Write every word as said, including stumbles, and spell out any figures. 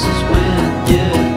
this is when, yeah.